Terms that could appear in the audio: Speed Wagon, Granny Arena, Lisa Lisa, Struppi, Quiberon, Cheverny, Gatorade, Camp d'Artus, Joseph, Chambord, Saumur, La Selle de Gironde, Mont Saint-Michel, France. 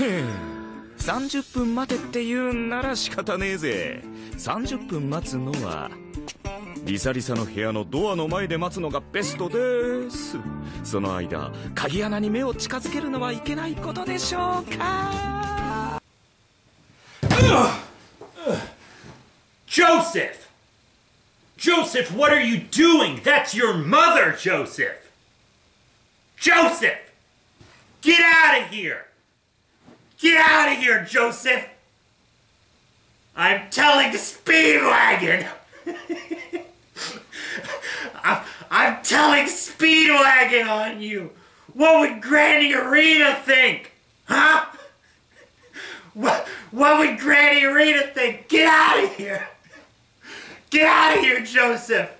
30分待てって言うんなら仕方ねえぜ。30分待つのはリサリサの部屋のドアの前で待つのがベストです。その間鍵穴に目を近づけるのはいけないことでしょうか。Joseph! Joseph, what are you doing? That's your mother, Joseph! Joseph! Get out of here! Get out of here, Joseph! I'm telling the Speed Wagon! I'm telling Speed Wagon on you! What would Granny Arena think? Huh? What would Granny Arena think? Get out of here! Get out of here, Joseph!